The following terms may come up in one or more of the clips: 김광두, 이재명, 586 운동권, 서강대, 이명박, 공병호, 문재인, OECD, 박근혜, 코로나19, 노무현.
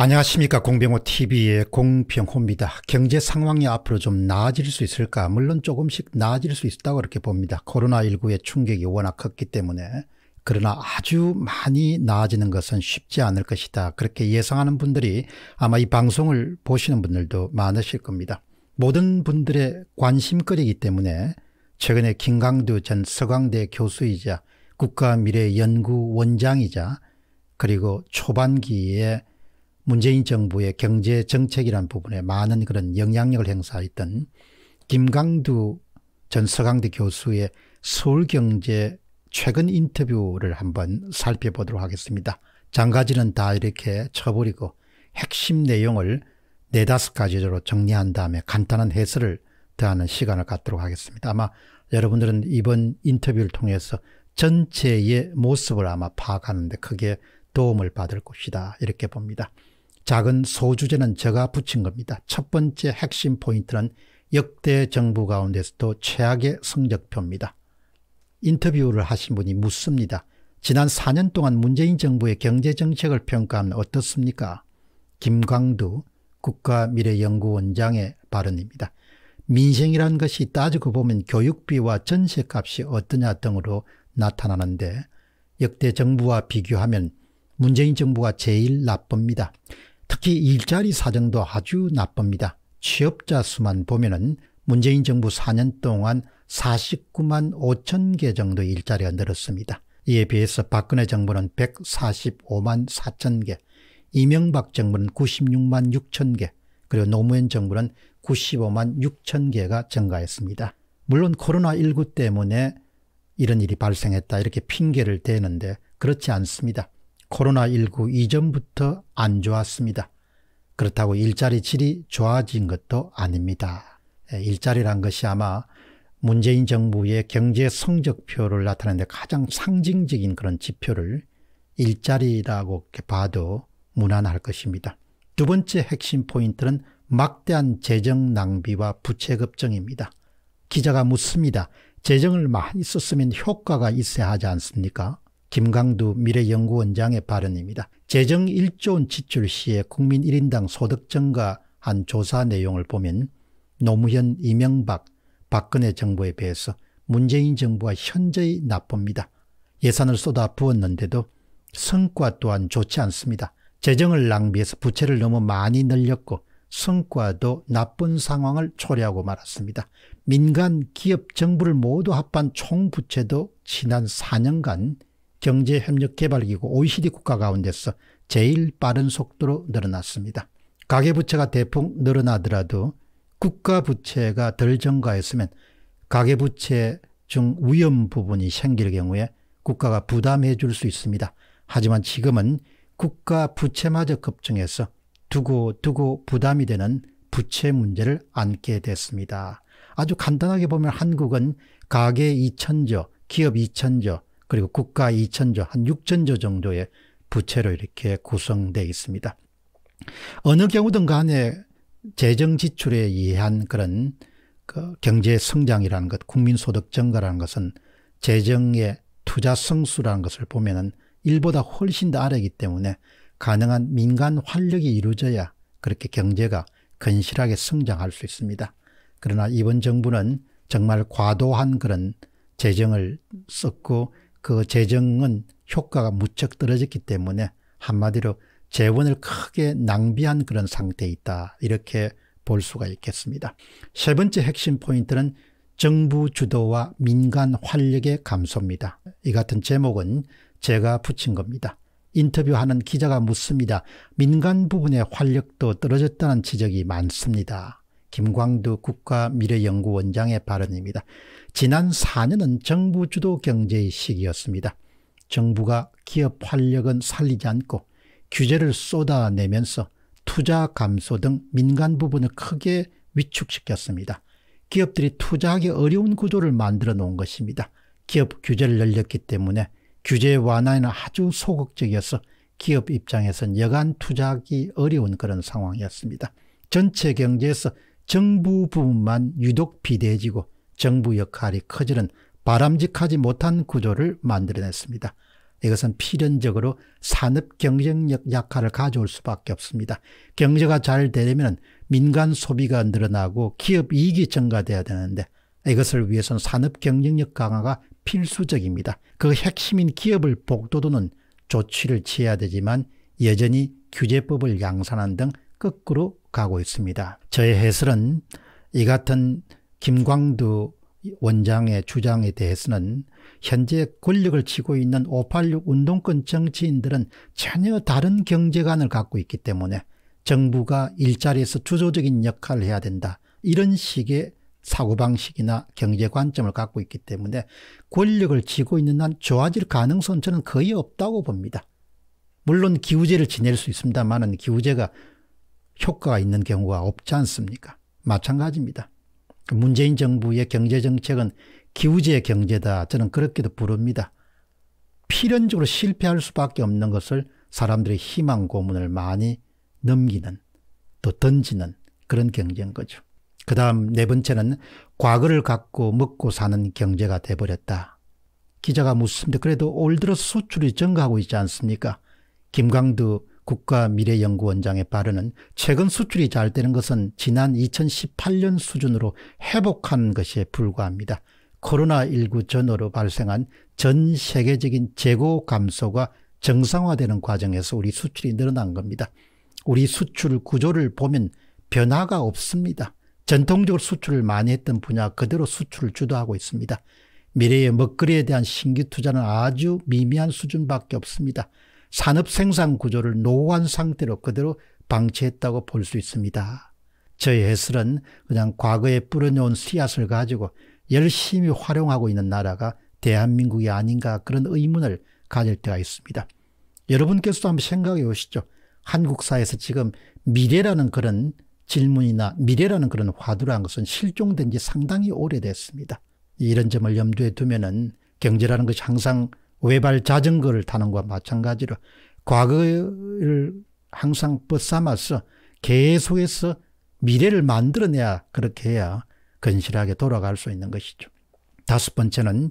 안녕하십니까. 공병호TV의 공병호입니다. 경제 상황이 앞으로 좀 나아질 수 있을까? 물론 조금씩 나아질 수 있다고 그렇게 봅니다. 코로나19의 충격이 워낙 컸기 때문에. 그러나 아주 많이 나아지는 것은 쉽지 않을 것이다. 그렇게 예상하는 분들이 아마 이 방송을 보시는 분들도 많으실 겁니다. 모든 분들의 관심거리이기 때문에 최근에 김광두 전 서강대 교수이자 국가미래연구원장이자 그리고 초반기에 문재인 정부의 경제정책이라는 부분에 많은 그런 영향력을 행사했던 김광두 전 서강대 교수의 서울경제 최근 인터뷰를 한번 살펴보도록 하겠습니다. 장가지는 다 이렇게 쳐버리고 핵심 내용을 4-5가지로 정리한 다음에 간단한 해설을 더하는 시간을 갖도록 하겠습니다. 아마 여러분들은 이번 인터뷰를 통해서 전체의 모습을 아마 파악하는 데 크게 도움을 받을 것이다 이렇게 봅니다. 작은 소주제는 제가 붙인 겁니다. 첫 번째 핵심 포인트는 역대 정부 가운데서도 최악의 성적표입니다. 인터뷰를 하신 분이 묻습니다. 지난 4년 동안 문재인 정부의 경제정책을 평가하면 어떻습니까? 김광두 국가미래연구원장의 발언입니다. 민생이라는 것이 따지고 보면 교육비와 전셋값이 어떠냐 등으로 나타나는데 역대 정부와 비교하면 문재인 정부가 제일 나쁩니다. 특히 일자리 사정도 아주 나쁩니다. 취업자 수만 보면은 문재인 정부 4년 동안 495,000개 정도 일자리가 늘었습니다. 이에 비해서 박근혜 정부는 1,454,000개, 이명박 정부는 966,000개, 그리고 노무현 정부는 956,000개가 증가했습니다. 물론 코로나19 때문에 이런 일이 발생했다 이렇게 핑계를 대는데 그렇지 않습니다. 코로나19 이전부터 안 좋았습니다. 그렇다고 일자리 질이 좋아진 것도 아닙니다. 일자리란 것이 아마 문재인 정부의 경제 성적표를 나타내는 데 가장 상징적인 그런 지표를 일자리라고 봐도 무난할 것입니다. 두 번째 핵심 포인트는 막대한 재정 낭비와 부채 급증입니다. 기자가 묻습니다. 재정을 많이 썼으면 효과가 있어야 하지 않습니까? 김광두 미래연구원장의 발언입니다. 재정 1조 원 지출 시에 국민 1인당 소득 증가한 조사 내용을 보면 노무현, 이명박, 박근혜 정부에 비해서 문재인 정부가 현저히 나쁩니다. 예산을 쏟아 부었는데도 성과 또한 좋지 않습니다. 재정을 낭비해서 부채를 너무 많이 늘렸고 성과도 나쁜 상황을 초래하고 말았습니다. 민간, 기업, 정부를 모두 합한 총부채도 지난 4년간 경제협력개발기구 OECD 국가 가운데서 제일 빠른 속도로 늘어났습니다. 가계부채가 대폭 늘어나더라도 국가부채가 덜 증가했으면 가계부채 중 위험 부분이 생길 경우에 국가가 부담해 줄 수 있습니다. 하지만 지금은 국가부채마저 급증해서 두고두고 부담이 되는 부채 문제를 안게 됐습니다. 아주 간단하게 보면 한국은 가계 2,000조, 기업 2,000조, 그리고 국가 2,000조, 한 6,000조 정도의 부채로 이렇게 구성되어 있습니다. 어느 경우든 간에 재정 지출에 의한 그런 경제 성장이라는 것, 국민소득 증가라는 것은 재정의 투자 성수라는 것을 보면은 1보다 훨씬 더 아래이기 때문에 가능한 민간 활력이 이루어져야 그렇게 경제가 건실하게 성장할 수 있습니다. 그러나 이번 정부는 정말 과도한 그런 재정을 썼고 그 재정은 효과가 무척 떨어졌기 때문에 한마디로 재원을 크게 낭비한 그런 상태에 있다 이렇게 볼 수가 있겠습니다. 세 번째 핵심 포인트는 정부 주도와 민간 활력의 감소입니다. 이 같은 제목은 제가 붙인 겁니다. 인터뷰하는 기자가 묻습니다. 민간 부분의 활력도 떨어졌다는 지적이 많습니다. 김광두 국가미래연구원장의 발언입니다. 지난 4년은 정부 주도 경제의 시기였습니다. 정부가 기업 활력은 살리지 않고 규제를 쏟아내면서 투자 감소 등 민간 부분을 크게 위축시켰습니다. 기업들이 투자하기 어려운 구조를 만들어 놓은 것입니다. 기업 규제를 늘렸기 때문에 규제 완화에는 아주 소극적이어서 기업 입장에서는 여간 투자하기 어려운 그런 상황이었습니다. 전체 경제에서 정부 부분만 유독 비대해지고 정부 역할이 커지는 바람직하지 못한 구조를 만들어냈습니다. 이것은 필연적으로 산업 경쟁력 약화를 가져올 수밖에 없습니다. 경제가 잘 되려면 민간 소비가 늘어나고 기업 이익이 증가돼야 되는데 이것을 위해서는 산업 경쟁력 강화가 필수적입니다. 그 핵심인 기업을 복돋우는 조치를 취해야 되지만 여전히 규제법을 양산한 등 거꾸로 가고 있습니다. 저의 해설은 이 같은 김광두 원장의 주장에 대해서는 현재 권력을 쥐고 있는 586 운동권 정치인들은 전혀 다른 경제관을 갖고 있기 때문에 정부가 일자리에서 주도적인 역할을 해야 된다, 이런 식의 사고방식이나 경제 관점을 갖고 있기 때문에 권력을 쥐고 있는 한 좋아질 가능성은 저는 거의 없다고 봅니다. 물론 기우제를 지낼 수 있습니다만은 기우제가 효과가 있는 경우가 없지 않습니까? 마찬가지입니다. 문재인 정부의 경제정책은 기우제의 경제다, 저는 그렇게도 부릅니다. 필연적으로 실패할 수밖에 없는 것을 사람들의 희망 고문을 많이 넘기는, 또 던지는 그런 경제인 거죠. 그 다음 네 번째는 과거를 갖고 먹고 사는 경제가 돼버렸다. 기자가 묻습니다. 그래도 올 들어 수출이 증가하고 있지 않습니까? 김광두 국가미래연구원장의 발언은 최근 수출이 잘 되는 것은 지난 2018년 수준으로 회복한 것에 불과합니다. 코로나19 전후로 발생한 전 세계적인 재고 감소가 정상화되는 과정에서 우리 수출이 늘어난 겁니다. 우리 수출 구조를 보면 변화가 없습니다. 전통적으로 수출을 많이 했던 분야 그대로 수출을 주도하고 있습니다. 미래의 먹거리에 대한 신규 투자는 아주 미미한 수준밖에 없습니다. 산업 생산 구조를 노후한 상태로 그대로 방치했다고 볼 수 있습니다. 저의 해설은 그냥 과거에 뿌려놓은 씨앗을 가지고 열심히 활용하고 있는 나라가 대한민국이 아닌가, 그런 의문을 가질 때가 있습니다. 여러분께서도 한번 생각해 보시죠. 한국 사회에서 지금 미래라는 그런 질문이나 미래라는 그런 화두라는 것은 실종된 지 상당히 오래됐습니다. 이런 점을 염두에 두면은 경제라는 것이 항상 외발 자전거를 타는 것과 마찬가지로 과거를 항상 벗삼아서 계속해서 미래를 만들어내야, 그렇게 해야 건실하게 돌아갈 수 있는 것이죠. 다섯 번째는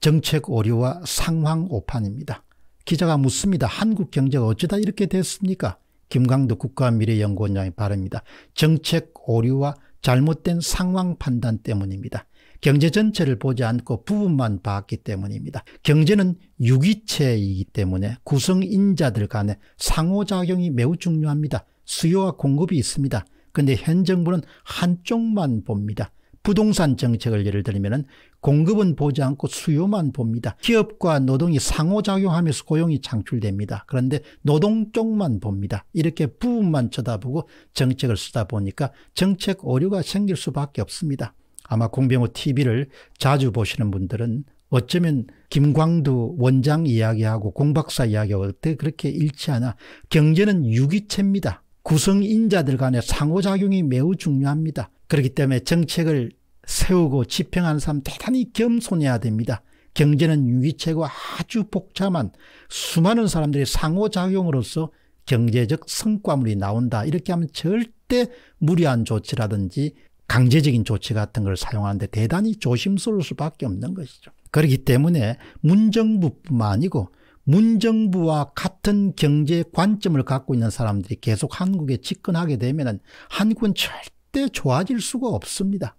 정책 오류와 상황 오판입니다. 기자가 묻습니다. 한국 경제가 어쩌다 이렇게 됐습니까? 김광두 국가미래연구원장의 발언입니다. 정책 오류와 잘못된 상황 판단 때문입니다. 경제 전체를 보지 않고 부분만 봤기 때문입니다. 경제는 유기체이기 때문에 구성인자들 간의 상호작용이 매우 중요합니다. 수요와 공급이 있습니다. 그런데 현 정부는 한쪽만 봅니다. 부동산 정책을 예를 들면 공급은 보지 않고 수요만 봅니다. 기업과 노동이 상호작용하면서 고용이 창출됩니다. 그런데 노동 쪽만 봅니다. 이렇게 부분만 쳐다보고 정책을 쓰다 보니까 정책 오류가 생길 수밖에 없습니다. 아마 공병호 TV를 자주 보시는 분들은 어쩌면 김광두 원장 이야기하고 공박사 이야기하고 어떻게 그렇게 일치하나. 경제는 유기체입니다. 구성인자들 간의 상호작용이 매우 중요합니다. 그렇기 때문에 정책을 세우고 집행하는 사람 대단히 겸손해야 됩니다. 경제는 유기체고 아주 복잡한 수많은 사람들의 상호작용으로서 경제적 성과물이 나온다. 이렇게 하면 절대 무리한 조치라든지 강제적인 조치 같은 걸 사용하는데 대단히 조심스러울 수밖에 없는 것이죠. 그렇기 때문에 문정부뿐만 아니고 문정부와 같은 경제 관점을 갖고 있는 사람들이 계속 한국에 집권하게 되면 한국은 절대 좋아질 수가 없습니다.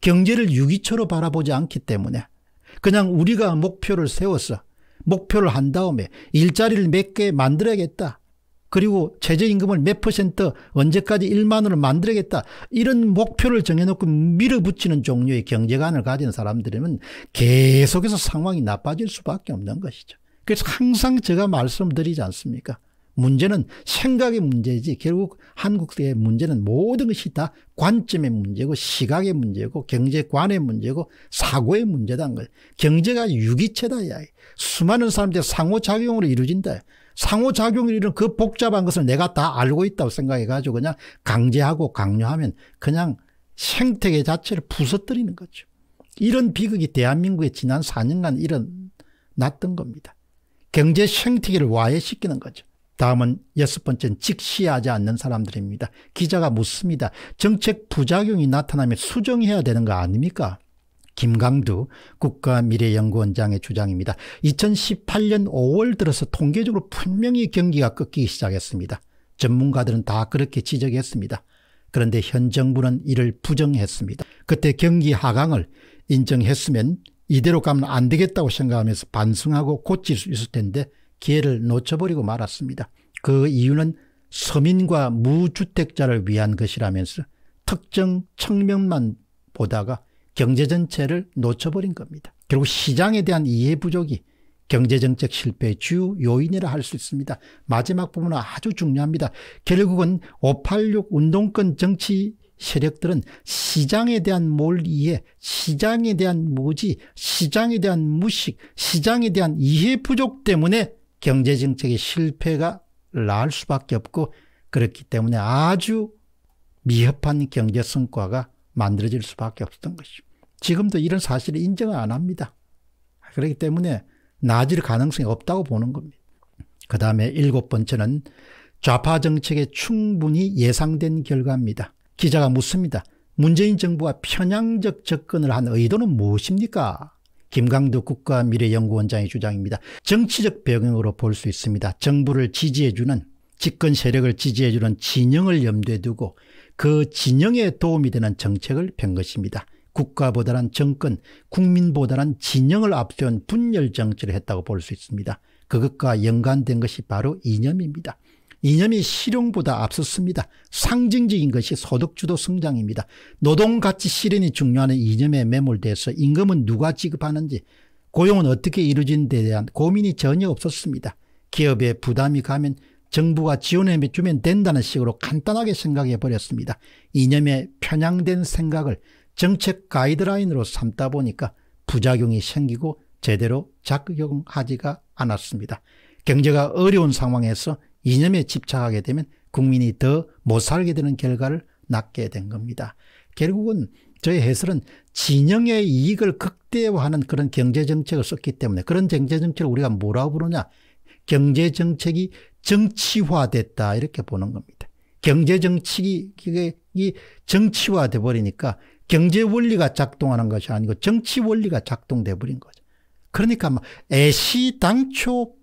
경제를 유기체로 바라보지 않기 때문에 그냥 우리가 목표를 세워서 목표를 한 다음에 일자리를 몇 개 만들어야겠다, 그리고 최저임금을 몇 퍼센트 언제까지 1만원을 만들어야겠다, 이런 목표를 정해놓고 밀어붙이는 종류의 경제관을 가진 사람들이면 계속해서 상황이 나빠질 수밖에 없는 것이죠. 그래서 항상 제가 말씀드리지 않습니까? 문제는 생각의 문제지 결국 한국 사회의 문제는 모든 것이 다 관점의 문제고 시각의 문제고 경제관의 문제고 사고의 문제다는 거예요. 경제가 유기체다. 수많은 사람들의 상호작용으로 이루어진다. 상호작용이라는 그 복잡한 것을 내가 다 알고 있다고 생각해가지고 그냥 강제하고 강요하면 그냥 생태계 자체를 부서뜨리는 거죠. 이런 비극이 대한민국에 지난 4년간 일어났던 겁니다. 경제 생태계를 와해시키는 거죠. 다음은 여섯 번째는 직시하지 않는 사람들입니다. 기자가 묻습니다. 정책 부작용이 나타나면 수정해야 되는 거 아닙니까? 김광두 국가미래연구원장의 주장입니다. 2018년 5월 들어서 통계적으로 분명히 경기가 꺾이기 시작했습니다. 전문가들은 다 그렇게 지적했습니다. 그런데 현 정부는 이를 부정했습니다. 그때 경기 하강을 인정했으면 이대로 가면 안 되겠다고 생각하면서 반성하고 고칠 수 있을 텐데 기회를 놓쳐버리고 말았습니다. 그 이유는 서민과 무주택자를 위한 것이라면서 특정 측면만 보다가 경제 전체를 놓쳐버린 겁니다. 결국 시장에 대한 이해 부족이 경제정책 실패의 주요 요인이라 할 수 있습니다. 마지막 부분은 아주 중요합니다. 결국은 586 운동권 정치 세력들은 시장에 대한 몰이해, 시장에 대한 무지, 시장에 대한 무식, 시장에 대한 이해 부족 때문에 경제정책의 실패가 날 수밖에 없고, 그렇기 때문에 아주 미흡한 경제 성과가 만들어질 수밖에 없었던 것이죠. 지금도 이런 사실을 인정을 안 합니다. 그렇기 때문에 나아질 가능성이 없다고 보는 겁니다. 그 다음에 7번째는 좌파 정책에 충분히 예상된 결과입니다. 기자가 묻습니다. 문재인 정부가 편향적 접근을 한 의도는 무엇입니까? 김광두 국가미래연구원장의 주장입니다. 정치적 배경으로 볼 수 있습니다. 정부를 지지해주는, 집권 세력을 지지해주는 진영을 염두에 두고 그 진영에 도움이 되는 정책을 편 것입니다. 국가보다는 정권, 국민보다는 진영을 앞세운 분열 정치를 했다고 볼 수 있습니다. 그것과 연관된 것이 바로 이념입니다. 이념이 실용보다 앞섰습니다. 상징적인 것이 소득주도 성장입니다. 노동가치 실현이 중요한 이념에 매몰돼서 임금은 누가 지급하는지, 고용은 어떻게 이루어지는 데 대한 고민이 전혀 없었습니다. 기업에 부담이 가면 정부가 지원해주면 된다는 식으로 간단하게 생각해버렸습니다. 이념에 편향된 생각을 정책 가이드라인으로 삼다 보니까 부작용이 생기고 제대로 작용하지가 않았습니다. 경제가 어려운 상황에서 이념에 집착하게 되면 국민이 더 못 살게 되는 결과를 낳게 된 겁니다. 결국은 저의 해설은 진영의 이익을 극대화하는 그런 경제정책을 썼기 때문에, 그런 경제정책을 우리가 뭐라고 부르냐, 경제정책이 정치화됐다, 이렇게 보는 겁니다. 경제정책이 정치화돼 버리니까 경제 원리가 작동하는 것이 아니고 정치 원리가 작동돼 버린 거죠. 그러니까 막 애시당초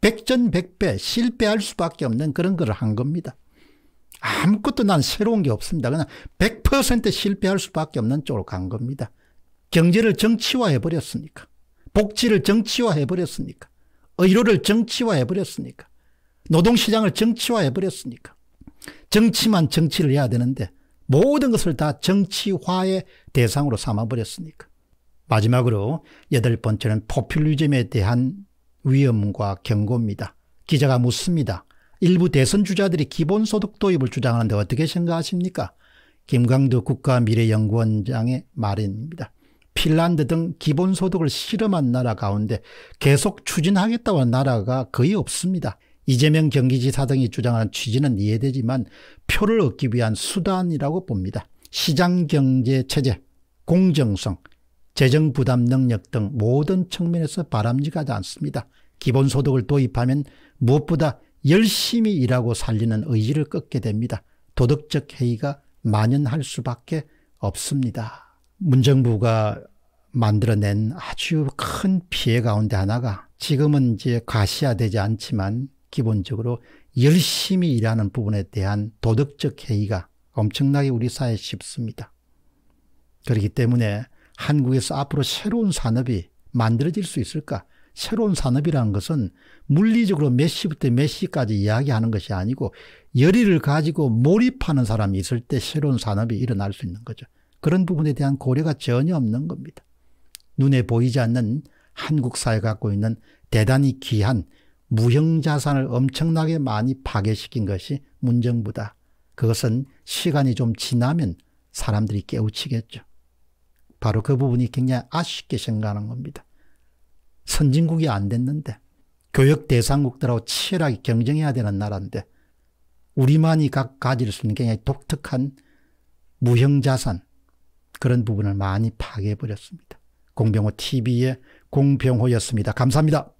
백전백패 실패할 수밖에 없는 그런 걸 한 겁니다. 아무것도 난 새로운 게 없습니다. 그냥 100% 실패할 수밖에 없는 쪽으로 간 겁니다. 경제를 정치화해버렸으니까, 복지를 정치화해버렸으니까, 의료를 정치화해버렸으니까, 노동시장을 정치화해버렸으니까. 정치만 정치를 해야 되는데 모든 것을 다 정치화의 대상으로 삼아버렸으니까. 마지막으로 8번째는 포퓰리즘에 대한 위험과 경고입니다. 기자가 묻습니다. 일부 대선 주자들이 기본소득 도입을 주장하는데 어떻게 생각하십니까? 김광두 국가미래연구원장의 말입니다. 핀란드 등 기본소득을 실험한 나라 가운데 계속 추진하겠다고 한 나라가 거의 없습니다. 이재명 경기지사 등이 주장하는 취지는 이해되지만 표를 얻기 위한 수단이라고 봅니다. 시장경제체제, 공정성, 재정부담 능력 등 모든 측면에서 바람직하지 않습니다. 기본소득을 도입하면 무엇보다 열심히 일하고 살리는 의지를 꺾게 됩니다. 도덕적 해이가 만연할 수밖에 없습니다. 문정부가 만들어낸 아주 큰 피해 가운데 하나가, 지금은 이제 가시화되지 않지만 기본적으로 열심히 일하는 부분에 대한 도덕적 해이가 엄청나게 우리 사회에 쉽습니다. 그렇기 때문에 한국에서 앞으로 새로운 산업이 만들어질 수 있을까? 새로운 산업이라는 것은 물리적으로 몇 시부터 몇 시까지 이야기하는 것이 아니고 열의를 가지고 몰입하는 사람이 있을 때 새로운 산업이 일어날 수 있는 거죠. 그런 부분에 대한 고려가 전혀 없는 겁니다. 눈에 보이지 않는 한국 사회가 갖고 있는 대단히 귀한 무형자산을 엄청나게 많이 파괴시킨 것이 문정부다. 그것은 시간이 좀 지나면 사람들이 깨우치겠죠. 바로 그 부분이 굉장히 아쉽게 생각하는 겁니다. 선진국이 안 됐는데, 교역 대상국들하고 치열하게 경쟁해야 되는 나라인데, 우리만이 각 가질 수 있는 굉장히 독특한 무형자산, 그런 부분을 많이 파괴해버렸습니다. 공병호 TV의 공병호였습니다. 감사합니다.